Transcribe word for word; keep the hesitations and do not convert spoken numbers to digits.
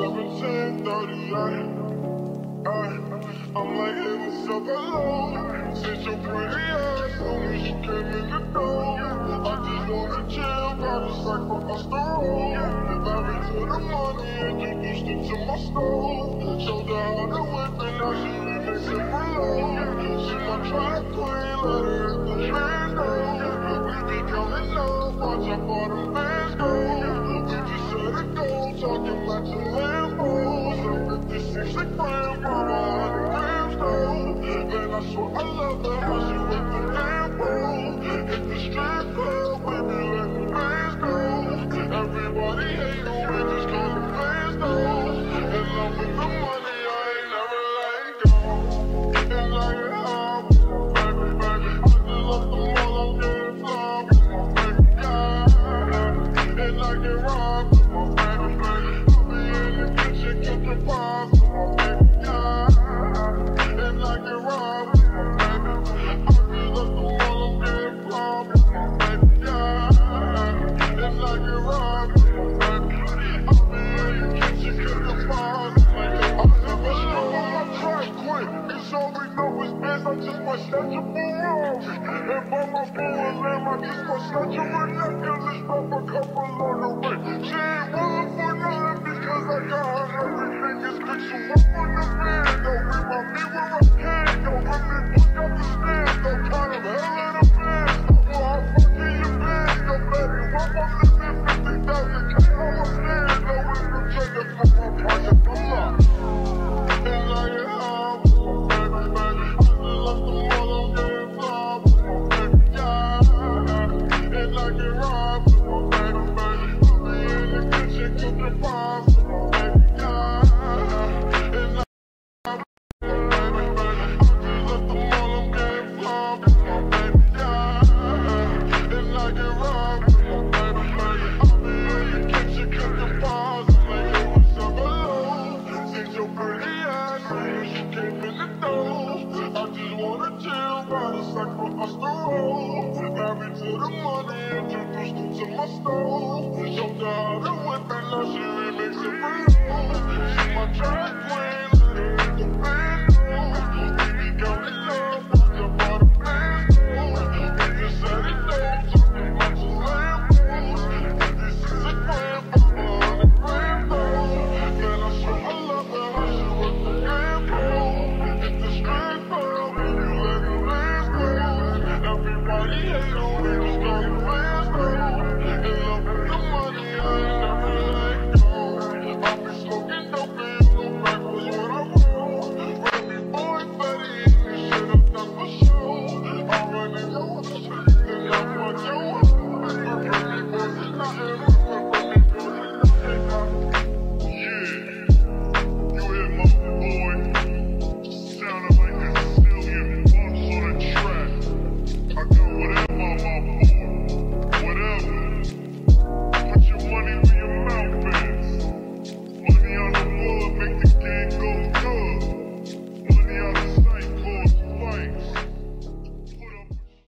seventeen thirty-nine. I'm like in the sub alone. Since your pretty ass on when she came in the door, I just wanna chill, I was like from my store. Married to the money, introduced her to my stove. Showed her how to whip and now she remixed it for love. She my track queen, let her hit the handle. We be counting up, watch how far them fans go. We just set it go, talking about your Lambos. fifty-six a gram, mama, one hundred grams though. Man, I swear I love her, how she whip the Lambo. Hit the strip club, baby, let the fans go. Everybody hate her, we just call them fans though. In love with the money, I ain't never let go. And I get high with my baby, baby. I just left them all, I'm getting fly with my baby, yeah. And I get robbed with my baby, baby. I be in the kitchen, get the vibes with my baby, yeah. And I get robbed with my baby. I just left them all, I'm getting fly with my baby, yeah. And I get robbed with my baby. I be in the kitchen, get the vibes with my baby. I never struggle, my track quick. It's all we know is biz, I just my statue for wrongs. And by my fool and lamb, I just my statue for necklace. Drop a couple on the way. She ain't willing for nothing because I got her everything. It's big, so I'm on the man, though. Remind me where I can, though. Run me back up the stairs, though. Kind of hell in a band, though. Well, I'm fucking your band, though, baby. Why I'm living fifty thousand K on my stand, though. It's protected from my project, I'm not. And I get high with my baby, baby. I just left them all, I'm getting fly with my baby, yeah. And I get robbed with my baby, baby. I be in the kitchen cooking pies with my